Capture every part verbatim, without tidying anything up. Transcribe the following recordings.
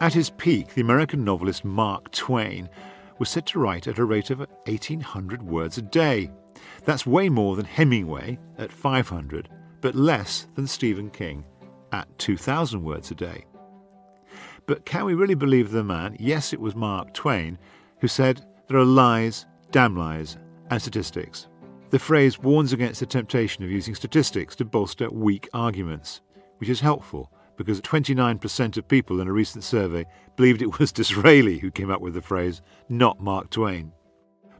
At his peak, the American novelist Mark Twain was said to write at a rate of eighteen hundred words a day. That's way more than Hemingway at five hundred, but less than Stephen King at two thousand words a day. But can we really believe the man? Yes, it was Mark Twain who said, "There are lies, damn lies, and statistics." The phrase warns against the temptation of using statistics to bolster weak arguments, which is helpful because twenty-nine percent of people in a recent survey believed it was Disraeli who came up with the phrase, not Mark Twain.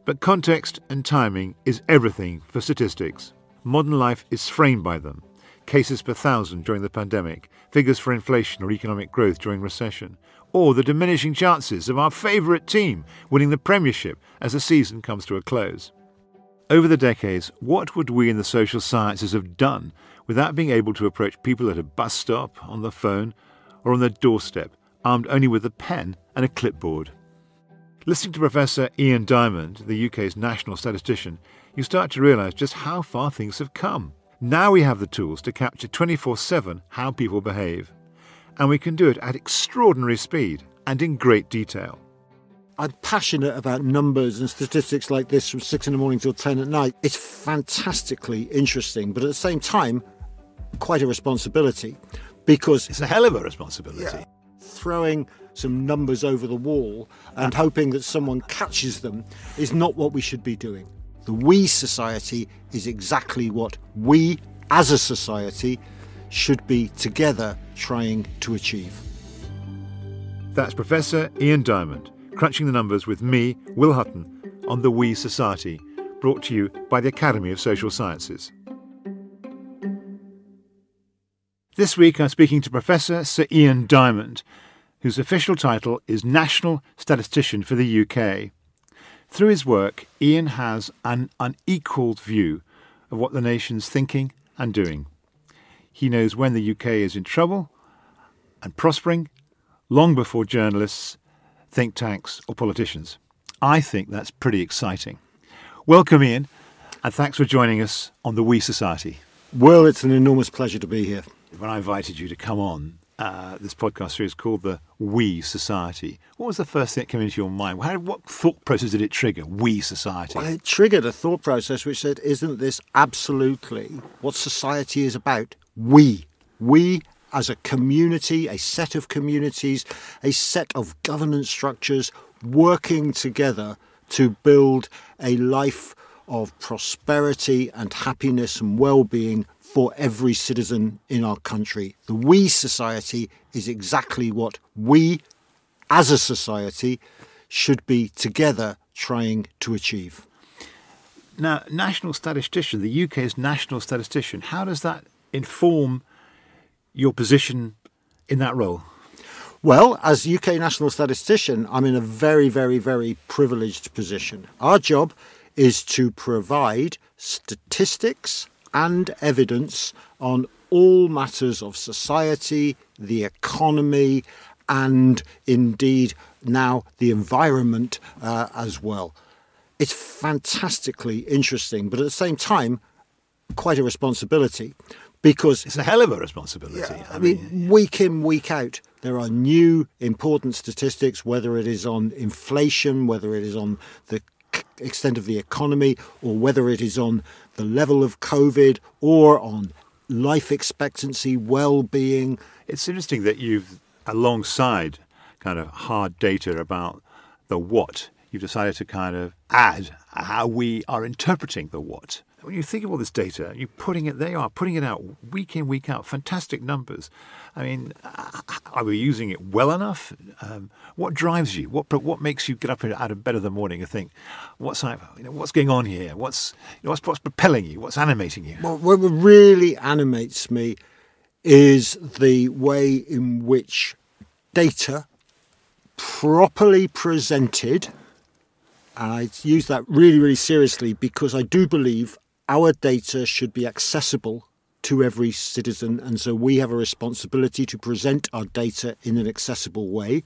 But context and timing is everything for statistics. Modern life is framed by them. Cases per thousand during the pandemic, figures for inflation or economic growth during recession, or the diminishing chances of our favourite team winning the Premiership as the season comes to a close. Over the decades, what would we in the social sciences have done without being able to approach people at a bus stop, on the phone, or on their doorstep, armed only with a pen and a clipboard? Listening to Professor Ian Diamond, the U K's national statistician, you start to realise just how far things have come. Now we have the tools to capture twenty-four seven how people behave, and we can do it at extraordinary speed and in great detail. I'm passionate about numbers and statistics like this from six in the morning till ten at night. It's fantastically interesting, but at the same time, quite a responsibility, because it's a hell of a responsibility. Yeah, throwing some numbers over the wall and hoping that someone catches them is not what we should be doing. The We Society is exactly what we, as a society, should be together trying to achieve. That's Professor Ian Diamond, crunching the numbers with me, Will Hutton, on The We Society, brought to you by the Academy of Social Sciences. This week I'm speaking to Professor Sir Ian Diamond, whose official title is National Statistician for the U K. Through his work, Ian has an unequalled view of what the nation's thinking and doing. He knows when the U K is in trouble and prospering long before journalists, think tanks or politicians. I think that's pretty exciting. Welcome, Ian, and thanks for joining us on the We Society. Well, it's an enormous pleasure to be here. When I invited you to come on uh, this podcast series called the We Society, what was the first thing that came into your mind? How, what thought process did it trigger, We Society? Well, it triggered a thought process which said, isn't this absolutely what society is about? We. We as a community, a set of communities, a set of governance structures working together to build a life of prosperity and happiness and well-being for every citizen in our country. The We Society is exactly what we, as a society, should be together trying to achieve. Now, national statistician, the U K's national statistician, how does that inform your position in that role? Well, as U K national statistician, I'm in a very, very, very privileged position. Our job is to provide statistics and evidence on all matters of society, the economy, and indeed now the environment uh, as well. It's fantastically interesting, but at the same time, quite a responsibility. Because it's a hell of a responsibility. Yeah, I mean, I mean yeah. Week in, week out, there are new important statistics, whether it is on inflation, whether it is on the extent of the economy, or whether it is on the level of COVID, or on life expectancy, well-being. It's interesting that you've, alongside kind of hard data about the what, you've decided to kind of add how we are interpreting the what. When you think of all this data, you're putting it, they are putting it out week in, week out, fantastic numbers. I mean, are we using it well enough? Um, what drives you? What what makes you get up out of bed in the morning and think, what's, you know, what's going on here? What's, you know, what's, what's propelling you? What's animating you? Well, what really animates me is the way in which data properly presented, and I use that really, really seriously because I do believe our data should be accessible to every citizen, and so we have a responsibility to present our data in an accessible way.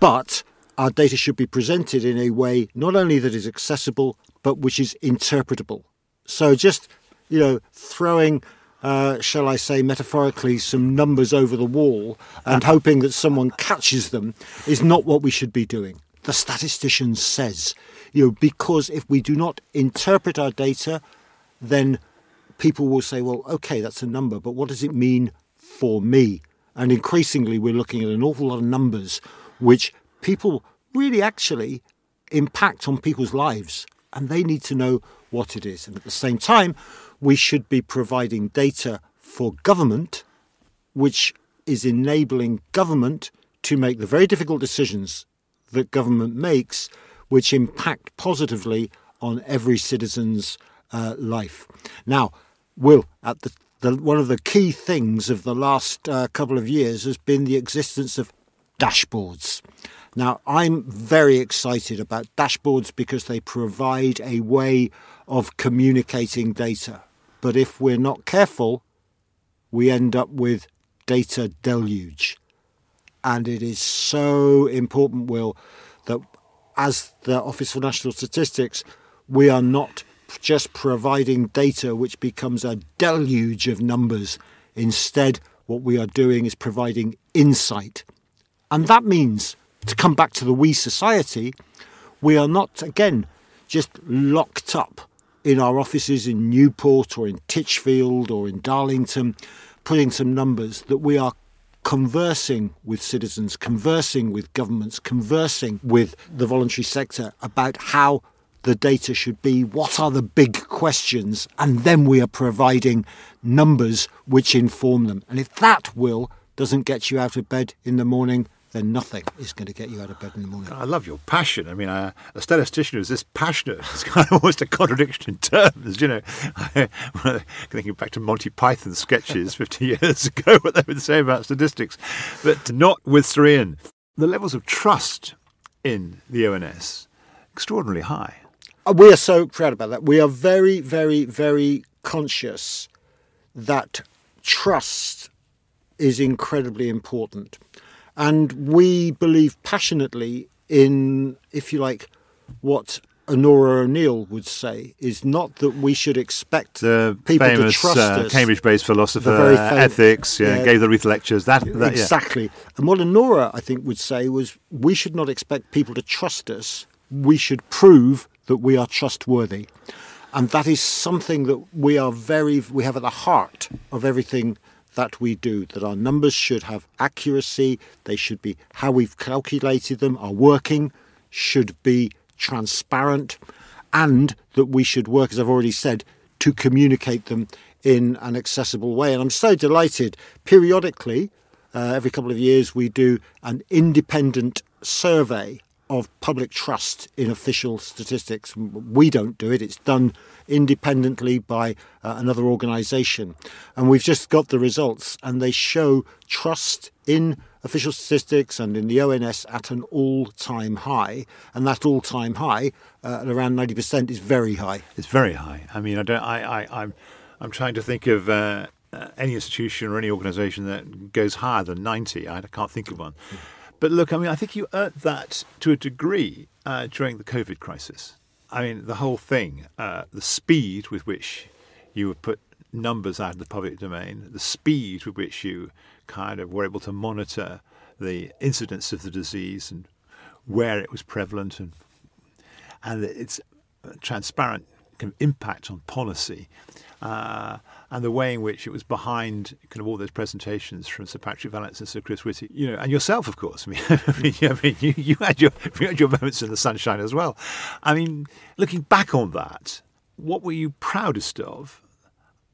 But our data should be presented in a way not only that is accessible, but which is interpretable. So just, you know, throwing uh, shall I say, metaphorically, some numbers over the wall and hoping that someone catches them is not what we should be doing. The statistician says, you know, because if we do not interpret our data, then people will say, well, OK, that's a number, but what does it mean for me? And increasingly, we're looking at an awful lot of numbers which people really actually impact on people's lives, and they need to know what it is. And at the same time, we should be providing data for government, which is enabling government to make the very difficult decisions that government makes, which impact positively on every citizen's uh, life. Now, Will, at the, the, one of the key things of the last uh, couple of years has been the existence of dashboards. Now, I'm very excited about dashboards because they provide a way of communicating data. But if we're not careful, we end up with data deluge. And it is so important, Will, that as the Office for National Statistics, we are not just providing data which becomes a deluge of numbers. Instead, what we are doing is providing insight. And that means, to come back to the We Society, we are not, again, just locked up in our offices in Newport or in Titchfield or in Darlington, putting some numbers, that we are conversing with citizens, conversing with governments, conversing with the voluntary sector about how the data should be, what are the big questions, and then we are providing numbers which inform them. And if that, Will, doesn't get you out of bed in the morning, then nothing is going to get you out of bed in the morning. I love your passion. I mean, I, a statistician who's this passionate is kind of almost a contradiction in terms, you know. I, I'm thinking back to Monty Python sketches fifty years ago, what they would say about statistics. But not with Sir Ian. The levels of trust in the O N S, extraordinarily high. We are so proud about that. We are very, very, very conscious that trust is incredibly important. And we believe passionately in, if you like, what Honora O'Neill would say is not that we should expect the people famous, to trust uh, us. Cambridge-based philosopher, uh, ethics, yeah, yeah, gave the Wreath lectures. That, that exactly. Yeah. And what Honora, I think, would say was we should not expect people to trust us. We should prove that we are trustworthy, and that is something that we are very we have at the heart of everything that we do, that our numbers should have accuracy, they should be how we've calculated them, our working should be transparent, and that we should work, as I've already said, to communicate them in an accessible way. And I'm so delighted, periodically, uh, every couple of years, we do an independent survey of public trust in official statistics. We don't do it, it's done independently by uh, another organisation. And we've just got the results, and they show trust in official statistics and in the O N S at an all-time high. And that all-time high, uh, at around ninety percent, is very high. It's very high. I mean, I don't, I, I, I'm, I'm trying to think of uh, uh, any institution or any organisation that goes higher than ninety. I can't think of one. Mm. But look, I mean, I think you earned that to a degree uh, during the COVID crisis. I mean, the whole thing, uh, the speed with which you would put numbers out in the public domain, the speed with which you kind of were able to monitor the incidence of the disease and where it was prevalent and, and its transparent kind of impact on policy. Uh, and the way in which it was behind kind of all those presentations from Sir Patrick Vallance and Sir Chris Whitty, you know, and yourself, of course. I mean, I mean, I mean you, you, had your, you had your moments in the sunshine as well. I mean, looking back on that, what were you proudest of?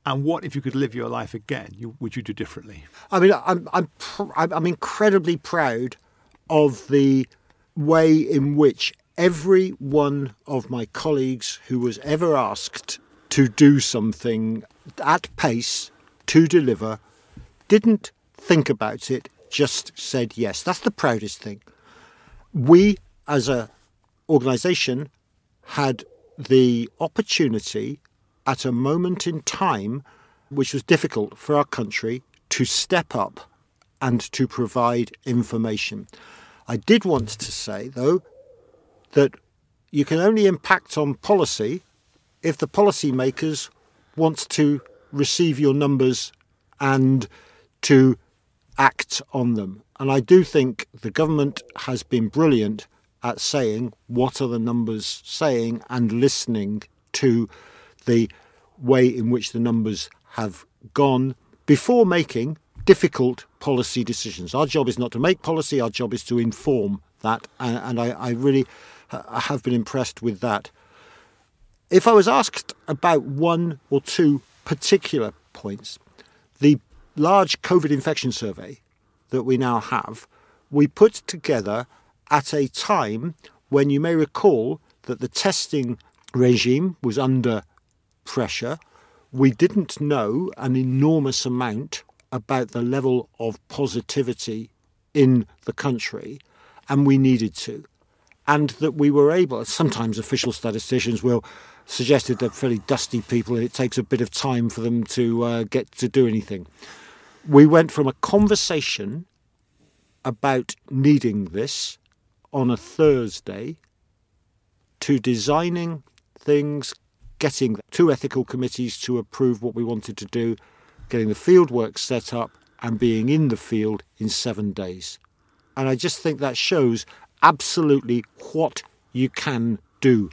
And what, if you could live your life again, you, would you do differently? I mean, I'm, I'm, pr I'm incredibly proud of the way in which every one of my colleagues who was ever asked to do something at pace, to deliver, didn't think about it, just said yes. That's the proudest thing. We, as an organisation, had the opportunity at a moment in time, which was difficult for our country, to step up and to provide information. I did want to say, though, that you can only impact on policy if the policymakers want to receive your numbers and to act on them. And I do think the government has been brilliant at saying what are the numbers saying and listening to the way in which the numbers have gone before making difficult policy decisions. Our job is not to make policy, our job is to inform that, and, and I, I really ha- have been impressed with that. If I was asked about one or two particular points, the large COVID infection survey that we now have, we put together at a time when you may recall that the testing regime was under pressure. We didn't know an enormous amount about the level of positivity in the country, and we needed to. And that we were able, sometimes official statisticians will suggested they're fairly dusty people and it takes a bit of time for them to uh, get to do anything. We went from a conversation about needing this on a Thursday to designing things, getting two ethical committees to approve what we wanted to do, getting the fieldwork set up and being in the field in seven days. And I just think that shows absolutely what you can do.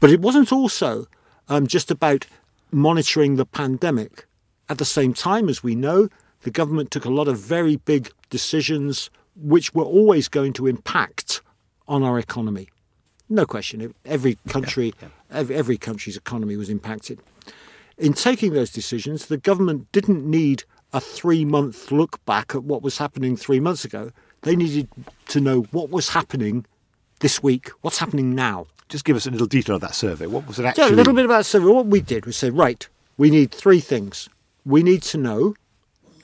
But it wasn't also um, just about monitoring the pandemic. At the same time, as we know, the government took a lot of very big decisions which were always going to impact on our economy. No question. Every country, yeah, yeah. Every, every country's economy was impacted. In taking those decisions, the government didn't need a three-month look back at what was happening three months ago. They needed to know what was happening this week, what's happening now. Just give us a little detail of that survey. What was it actually? Yeah, a little bit about the survey. What we did was say, right, we need three things. We need to know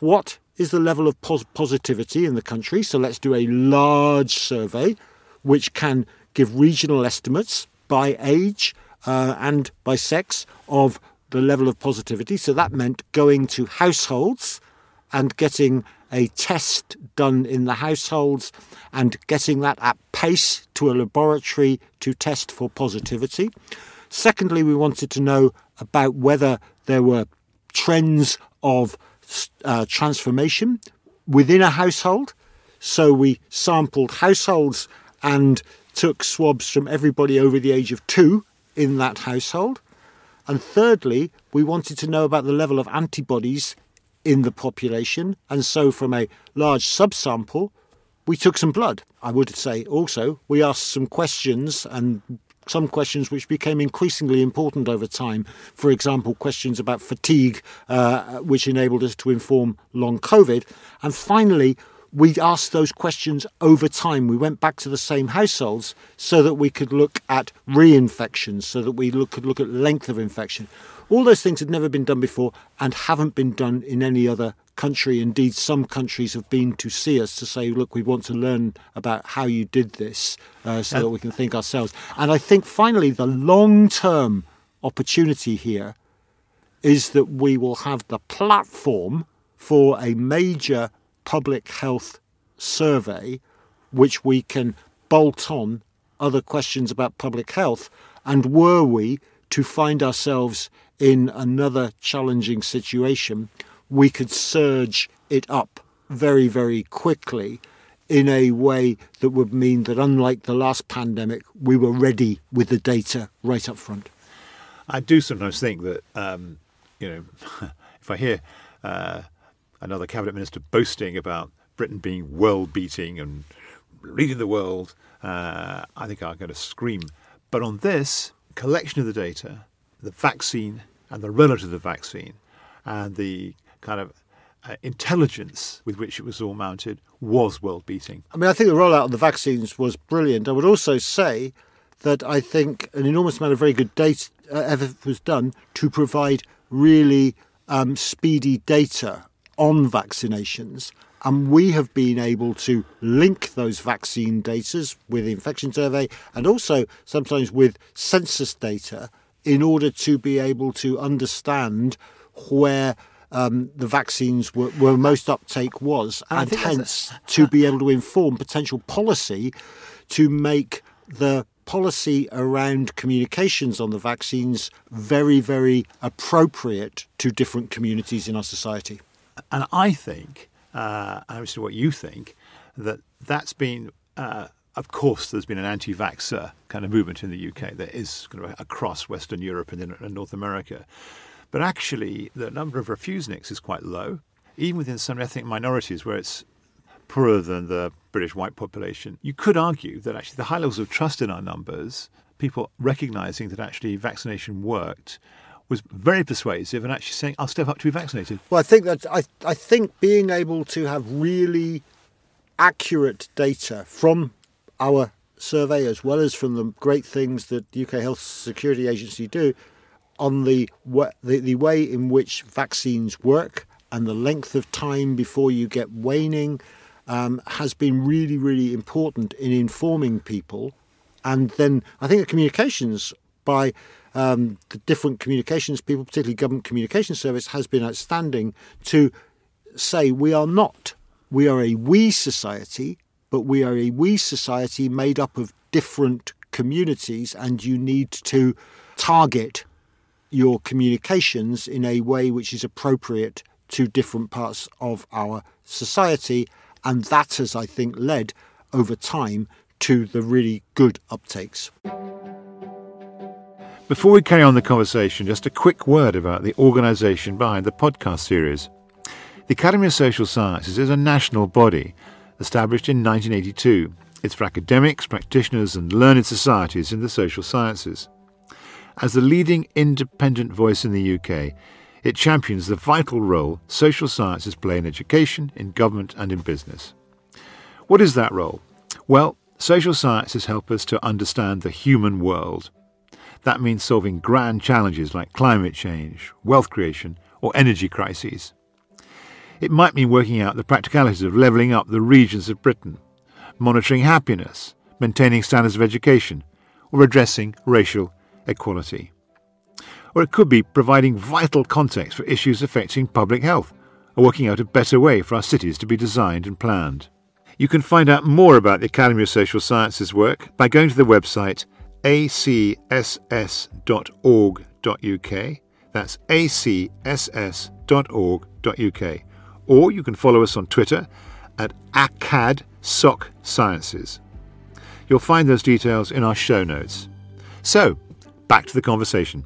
what is the level of pos- positivity in the country. So let's do a large survey which can give regional estimates by age uh, and by sex of the level of positivity. So that meant going to households and getting a test done in the households and getting that at pace to a laboratory to test for positivity. Secondly, we wanted to know about whether there were trends of uh, transformation within a household. So we sampled households and took swabs from everybody over the age of two in that household. And thirdly, we wanted to know about the level of antibodies in the population, and so from a large subsample we took some blood. I would say also we asked some questions, and some questions which became increasingly important over time. For example, questions about fatigue, uh, which enabled us to inform long COVID. And finally, we asked those questions over time. We went back to the same households so that we could look at reinfections, so that we look, could look at length of infection. All those things had never been done before and haven't been done in any other country. Indeed, some countries have been to see us to say, look, we want to learn about how you did this uh, so that we can think ourselves. And I think, finally, the long-term opportunity here is that we will have the platform for a major public health survey which we can bolt on other questions about public health, and were we to find ourselves in another challenging situation, we could surge it up very, very quickly in a way that would mean that, unlike the last pandemic, we were ready with the data right up front. I do sometimes think that, um, you know, if I hear uh, another cabinet minister boasting about Britain being world-beating and leading the world, uh, I think I'm going to scream. But on this collection of the data, the vaccine and the relative of the vaccine, and the kind of uh, intelligence with which it was all mounted was world-beating. I mean, I think the rollout of the vaccines was brilliant. I would also say that I think an enormous amount of very good data uh, effort was done to provide really um, speedy data on vaccinations, and we have been able to link those vaccine data with the infection survey and also sometimes with census data in order to be able to understand where um, the vaccines were, were most uptake was, and hence to be able to inform potential policy to make the policy around communications on the vaccines very, very appropriate to different communities in our society. And I think, uh, and obviously what you think, that that's been, uh, of course, there's been an anti-vaxxer kind of movement in the U K that is kind of across Western Europe and, and North America. But actually, the number of refuseniks is quite low, even within some ethnic minorities where it's poorer than the British white population. You could argue that actually the high levels of trust in our numbers, people recognising that actually vaccination worked, was very persuasive and actually saying, I'll step up to be vaccinated. Well, I think that I, I think being able to have really accurate data from our survey, as well as from the great things that the U K Health Security Agency do on the the, the way in which vaccines work and the length of time before you get waning, Um, has been really, really important in informing people. And then I think the communications by um, the different communications people, particularly Government Communications Service, has been outstanding to say we are not, we are a we society, but we are a we society made up of different communities, and you need to target your communications in a way which is appropriate to different parts of our society. And that has, I think, led over time to the really good uptakes. Before we carry on the conversation, just a quick word about the organisation behind the podcast series. The Academy of Social Sciences is a national body established in nineteen eighty-two. It's for academics, practitioners and learned societies in the social sciences. As the leading independent voice in the U K, it champions the vital role social sciences play in education, in government and in business. What is that role? Well, social sciences help us to understand the human world. That means solving grand challenges like climate change, wealth creation or energy crises. It might mean working out the practicalities of levelling up the regions of Britain, monitoring happiness, maintaining standards of education or addressing racial equality. Or it could be providing vital context for issues affecting public health, or working out a better way for our cities to be designed and planned. You can find out more about the Academy of Social Sciences work by going to the website a c s s dot org dot u k, that's a c s s dot org dot u k, or you can follow us on Twitter at A C A D Soc Sciences. You'll find those details in our show notes. So, back to the conversation.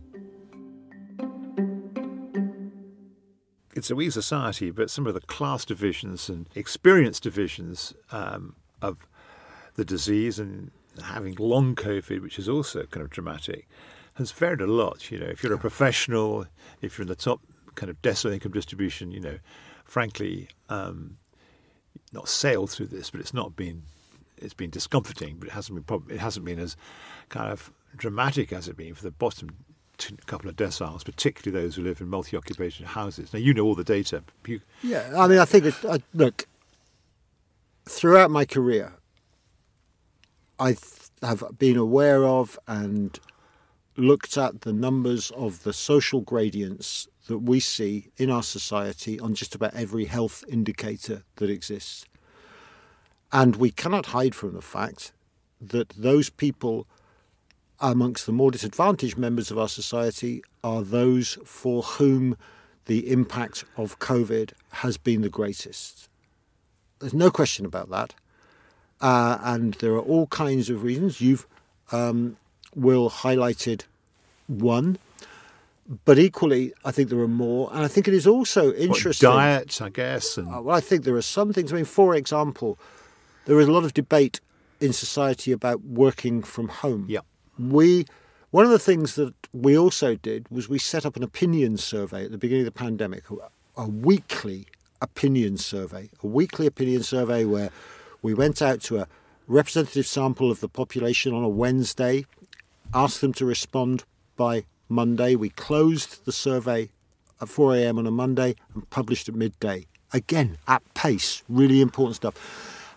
It's a wee society, but some of the class divisions and experience divisions um, of the disease and having long COVID, which is also kind of dramatic, has varied a lot. You know, if you're a professional, if you're in the top kind of decile income distribution, you know, frankly, um, not sailed through this, but it's not been, it's been discomforting, but it hasn't been, prob it hasn't been as kind of dramatic as it's been for the bottom a couple of deciles, particularly those who live in multi-occupation houses. Now, you know all the data. You... Yeah, I mean, I think, it's, I, look, throughout my career, I have been aware of and looked at the numbers of the social gradients that we see in our society on just about every health indicator that exists. And we cannot hide from the fact that those people amongst the more disadvantaged members of our society are those for whom the impact of COVID has been the greatest. There's no question about that. Uh, and there are all kinds of reasons. You've, um, Will, highlighted one. But equally, I think there are more. And I think it is also interesting. What, diet, I guess. And... Uh, well, I think there are some things. I mean, for example, there is a lot of debate in society about working from home. Yeah. We, one of the things that we also did was we set up an opinion survey at the beginning of the pandemic, a weekly opinion survey, a weekly opinion survey where we went out to a representative sample of the population on a Wednesday, asked them to respond by Monday. We closed the survey at four a m on a Monday and published at midday. Again, at pace, really important stuff.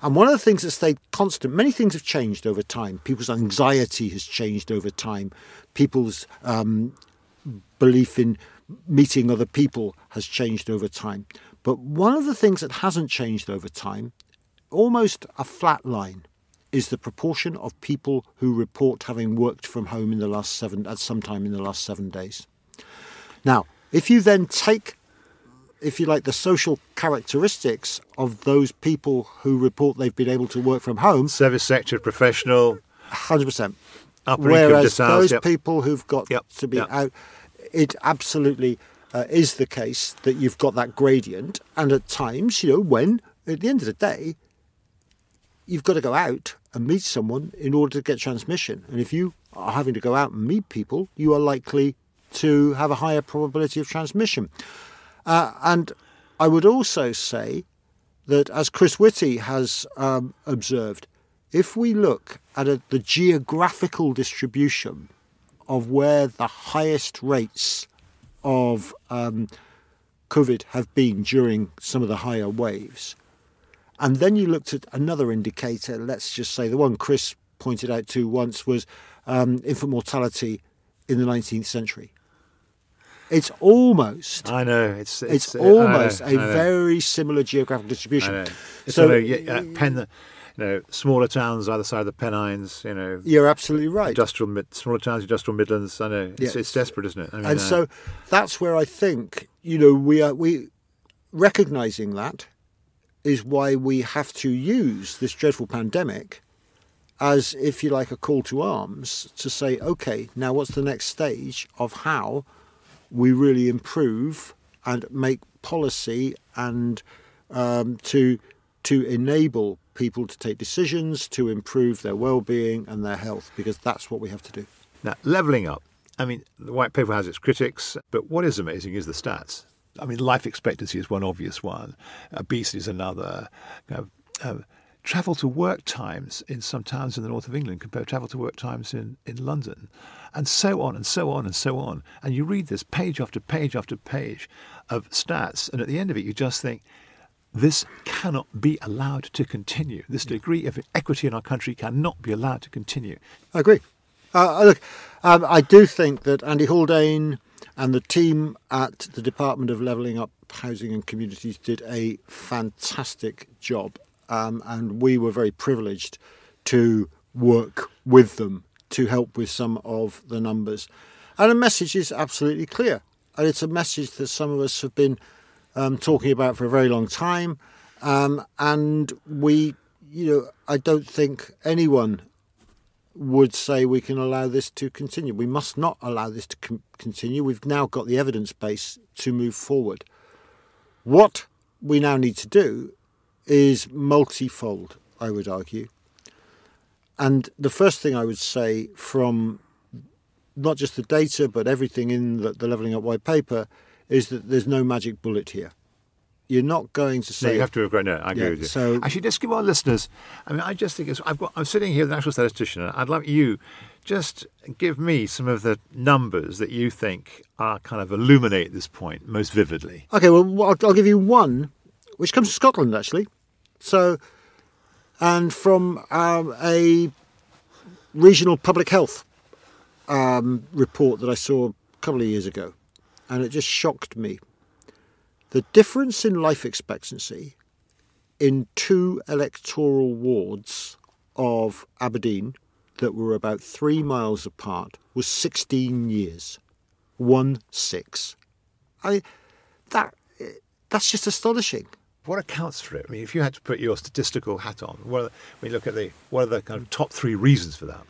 And one of the things that stayed constant, many things have changed over time. People's anxiety has changed over time. People's um, belief in meeting other people has changed over time. But one of the things that hasn't changed over time, almost a flat line, is the proportion of people who report having worked from home in the last seven, at some time in the last seven days. Now, if you then take, if you like, the social characteristics of those people who report they've been able to work from home. Service sector professional. one hundred percent. Whereas those yep. people who've got yep. to be yep. out, it absolutely uh, is the case that you've got that gradient. And at times, you know, when at the end of the day, you've got to go out and meet someone in order to get transmission. And if you are having to go out and meet people, you are likely to have a higher probability of transmission. Uh, and I would also say that, as Chris Whitty has um, observed, if we look at a, the geographical distribution of where the highest rates of um, COVID have been during some of the higher waves, and then you looked at another indicator, let's just say the one Chris pointed out to once was um, infant mortality in the nineteenth century. It's almost, I know, it's it's, it's almost know, a very similar geographical distribution. So you know, you, pen the, you know, smaller towns either side of the Pennines, you know. You're absolutely right. Industrial, smaller towns, industrial Midlands. I know, it's, yeah. it's desperate, isn't it? I mean, and uh, so that's where I think, you know, we are we recognising that is why we have to use this dreadful pandemic as, if you like, a call to arms to say, okay, now what's the next stage of how we really improve and make policy and um, to to enable people to take decisions to improve their well-being and their health, because that's what we have to do. Now, levelling up. I mean, the white paper has its critics, but what is amazing is the stats. I mean, life expectancy is one obvious one. Obesity is another. You know, uh, travel to work times in some towns in the north of England compared to travel to work times in, in London, and so on and so on and so on. And you read this page after page after page of stats, and at the end of it, you just think, this cannot be allowed to continue. This degree of inequity in our country cannot be allowed to continue. I agree. Uh, look, um, I do think that Andy Haldane and the team at the Department of Levelling Up Housing and Communities did a fantastic job. Um, and we were very privileged to work with them to help with some of the numbers. And the message is absolutely clear. And it's a message that some of us have been um, talking about for a very long time. Um, and we, you know, I don't think anyone would say we can allow this to continue. We must not allow this to con- continue. We've now got the evidence base to move forward. What we now need to do is multifold, I would argue. And the first thing I would say from not just the data, but everything in the, the Levelling Up White Paper, is that there's no magic bullet here. You're not going to say... No, you have to agree. No, I agree yeah, with you. So, actually, just give our listeners... I mean, I just think it's... I've got, I'm sitting here with the National Statistician, and I'd like you just give me some of the numbers that you think are kind of illuminate this point most vividly. OK, well, I'll, I'll give you one, which comes from Scotland, actually. So, and from um, a regional public health um, report that I saw a couple of years ago, and it just shocked me. The difference in life expectancy in two electoral wards of Aberdeen that were about three miles apart was sixteen years. One six. I, that, that's just astonishing. What accounts for it? I mean, if you had to put your statistical hat on, what are the, when you look at the, what are the kind of top three reasons for that?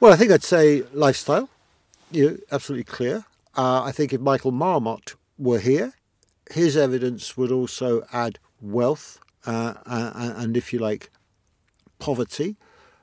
Well, I think I'd say lifestyle. You know, absolutely clear. Uh, I think if Michael Marmot were here, his evidence would also add wealth uh, and, if you like, poverty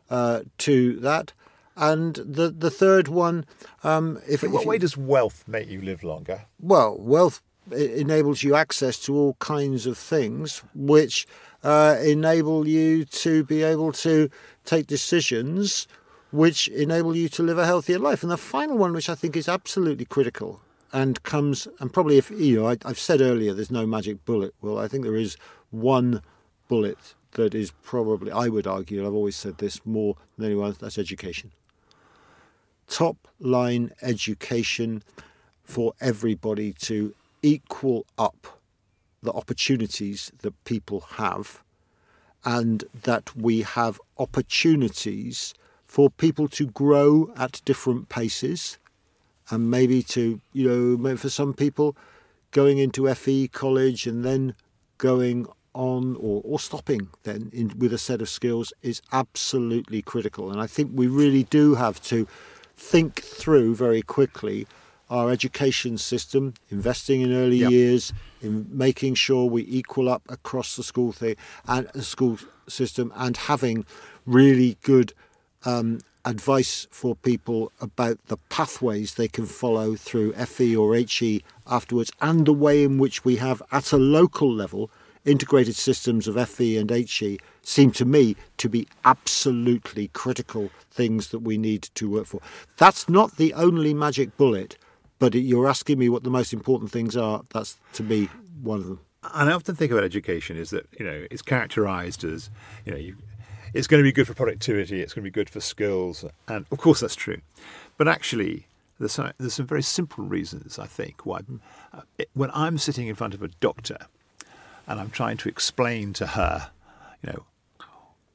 uh, to that. And the the third one, um, if in what if way you, does wealth make you live longer? Well, wealth. It enables you access to all kinds of things which uh, enable you to be able to take decisions which enable you to live a healthier life. And the final one, which I think is absolutely critical and comes, and probably if, you know, I, I've said earlier there's no magic bullet. Well, I think there is one bullet that is probably, I would argue, and I've always said this more than anyone else, that's education. Top line education for everybody to equal up the opportunities that people have and that we have opportunities for people to grow at different paces, and maybe to, you know, for some people going into F E college and then going on or, or stopping then in, with a set of skills is absolutely critical. And I think we really do have to think through very quickly our education system, investing in early yep. years, in making sure we equal up across the school thing and the school system, and having really good um, advice for people about the pathways they can follow through F E or H E afterwards, and the way in which we have at a local level integrated systems of F E and H E seem to me to be absolutely critical things that we need to work for. That's not the only magic bullet, but you're asking me what the most important things are. That's, to me, one of them. And I often think about education is that, you know, it's characterised as, you know, you, it's going to be good for productivity, it's going to be good for skills, and of course that's true. But actually, there's, there's some very simple reasons, I think, why uh, it, when I'm sitting in front of a doctor and I'm trying to explain to her, you know,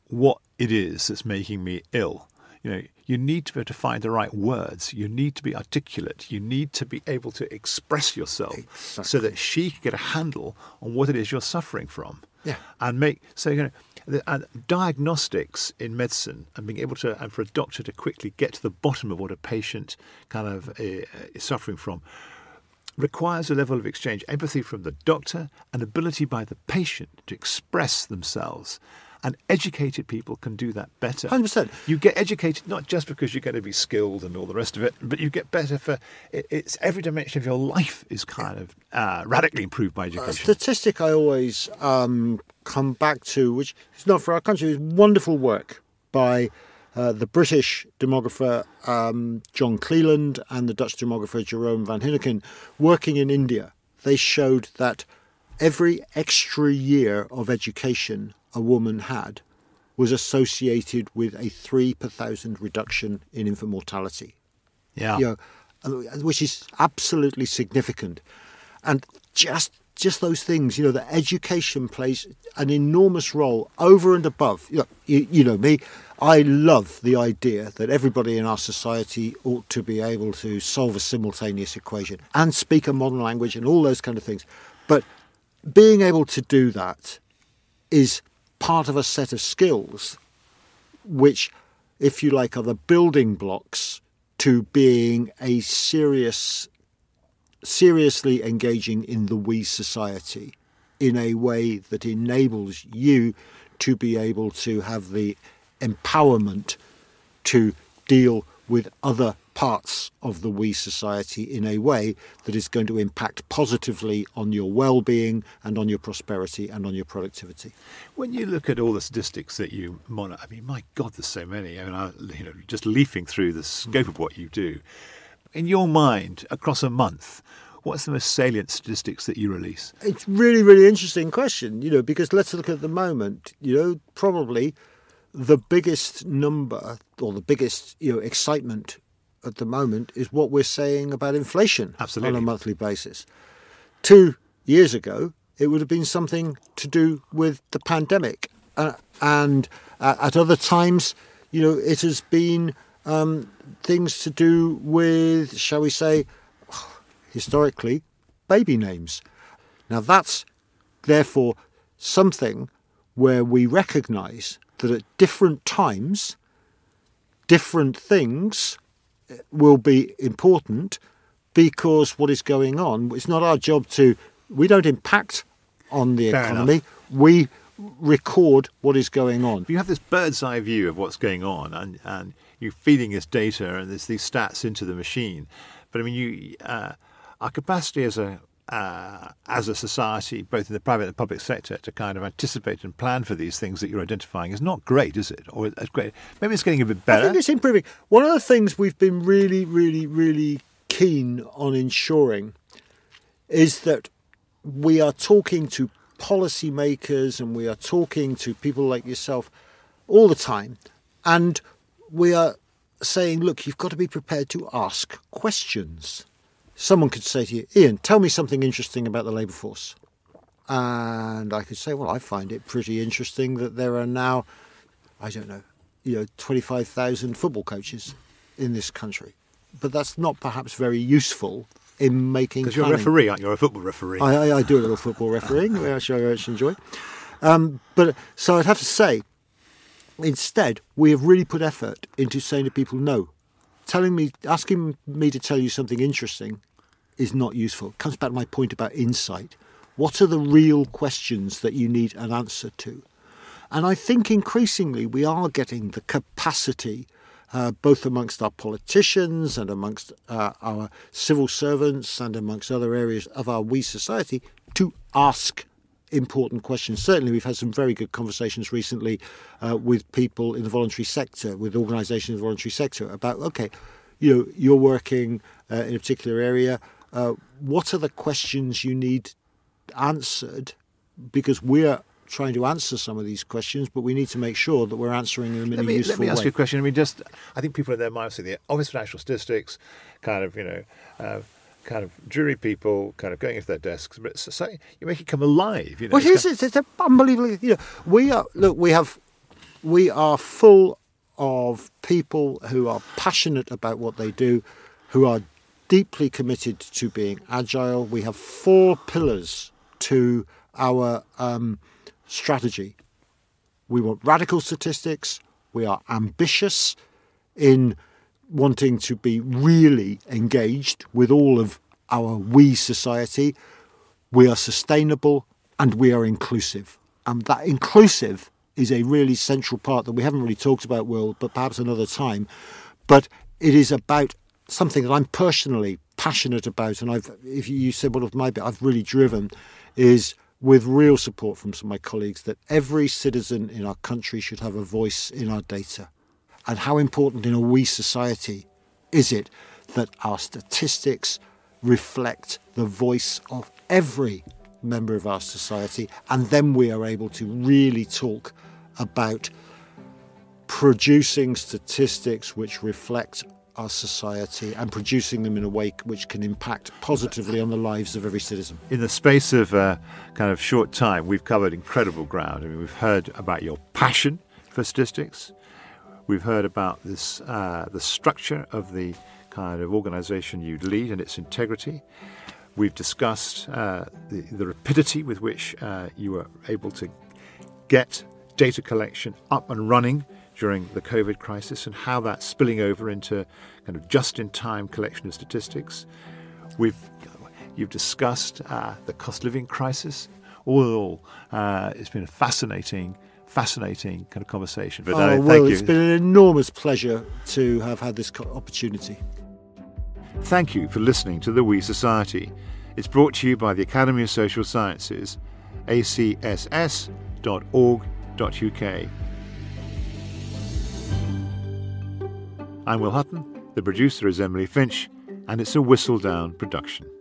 what it is that's making me ill. You know, you need to be able to find the right words. You need to be articulate. You need to be able to express yourself exactly. so that she can get a handle on what it is you're suffering from. Yeah. And make, so, you know, the, and diagnostics in medicine and being able to, and for a doctor to quickly get to the bottom of what a patient kind of uh, is suffering from, requires a level of exchange, empathy from the doctor, and ability by the patient to express themselves. And educated people can do that better. one hundred percent. You get educated not just because you're going to be skilled and all the rest of it, but you get better for it, it's every dimension of your life is kind of uh, radically improved by education. A statistic I always um, come back to, which is not for our country, is wonderful work by Uh, the British demographer um, John Cleland and the Dutch demographer Jerome van Hinneken, working in India. They showed that every extra year of education a woman had was associated with a three per thousand reduction in infant mortality. Yeah, you know, which is absolutely significant. And just just those things, you know, that education plays an enormous role over and above. You know, you, you know me. I love the idea that everybody in our society ought to be able to solve a simultaneous equation and speak a modern language and all those kind of things. But being able to do that is part of a set of skills which, if you like, are the building blocks to being a serious, seriously engaging in the We Society in a way that enables you to be able to have the empowerment to deal with other parts of the We Society in a way that is going to impact positively on your well-being and on your prosperity and on your productivity. When you look at all the statistics that you monitor, I mean, my God, there's so many. I mean, I, you know, just leafing through the scope of what you do. In your mind, across a month, what's the most salient statistics that you release? It's really, really interesting question, you know, because let's look at the moment, you know, probably the biggest number or the biggest, you know, excitement at the moment is what we're saying about inflation Absolutely. On a monthly basis. Two years ago, it would have been something to do with the pandemic. Uh, and uh, at other times, you know, it has been um, things to do with, shall we say, historically, baby names. Now, that's therefore something where we recognise that at different times, different things will be important, because what is going on, it's not our job to, we don't impact on the Fair economy, enough. We record what is going on. You have this bird's eye view of what's going on, and, and you're feeding this data and there's these stats into the machine. But I mean, you, uh, our capacity as a Uh, as a society, both in the private and the public sector, to kind of anticipate and plan for these things that you're identifying is not great, is it? Or it's great. Maybe it's getting a bit better. I think it's improving. One of the things we've been really, really, really keen on ensuring is that we are talking to policymakers and we are talking to people like yourself all the time. And we are saying, look, you've got to be prepared to ask questions. Someone could say to you, Ian, tell me something interesting about the labour force. And I could say, well, I find it pretty interesting that there are now, I don't know, you know, twenty-five thousand football coaches in this country. But that's not perhaps very useful in making... Because you're planning. A referee, aren't you? You're a football referee. I, I, I do a little football refereeing, which I actually enjoy. Um, but so I'd have to say, instead, we have really put effort into saying to people, no, telling me, asking me to tell you something interesting is not useful. It comes back to my point about insight. What are the real questions that you need an answer to? And I think increasingly we are getting the capacity, uh, both amongst our politicians and amongst uh, our civil servants and amongst other areas of our We Society, to ask important questions. Certainly we've had some very good conversations recently uh, with people in the voluntary sector, with organisations in the voluntary sector about, okay, you know, you're working uh, in a particular area. Uh, what are the questions you need answered? Because we're trying to answer some of these questions, but we need to make sure that we're answering them in a useful way. Let me ask you a question. I mean, just, I think people in their minds, the Office for National Statistics, kind of, you know, uh, kind of dreary people, kind of going into their desks, but it's, it's like, you make it come alive. You know, well, it is. It's, it's unbelievable. You know, we are look. We have, we are full of people who are passionate about what they do, who are deeply committed to being agile. We have four pillars to our um, strategy. We want radical statistics. We are ambitious in wanting to be really engaged with all of our We Society. We are sustainable and we are inclusive. And that inclusive is a really central part that we haven't really talked about, Will, but perhaps another time. But it is about something that I'm personally passionate about, and I've, if you said one of my bit, I've really driven, is with real support from some of my colleagues, that every citizen in our country should have a voice in our data. And how important in a We Society is it that our statistics reflect the voice of every member of our society, and then we are able to really talk about producing statistics which reflect our society and producing them in a way which can impact positively on the lives of every citizen. In the space of uh, kind of short time, we've covered incredible ground. I mean, we've heard about your passion for statistics. We've heard about this, uh, the structure of the kind of organisation you lead and its integrity. We've discussed uh, the, the rapidity with which uh, you were able to get data collection up and running during the COVID crisis, and how that's spilling over into kind of just-in-time collection of statistics. We've, you've discussed uh, the cost of living crisis. All in all, uh, it's been a fascinating, fascinating kind of conversation. But, uh, oh, well, thank you. It's been an enormous pleasure to have had this opportunity. Thank you for listening to The We Society. It's brought to you by the Academy of Social Sciences, a c s s dot org dot u k. I'm Will Hutton, the producer is Emily Finch, and it's a Whistledown production.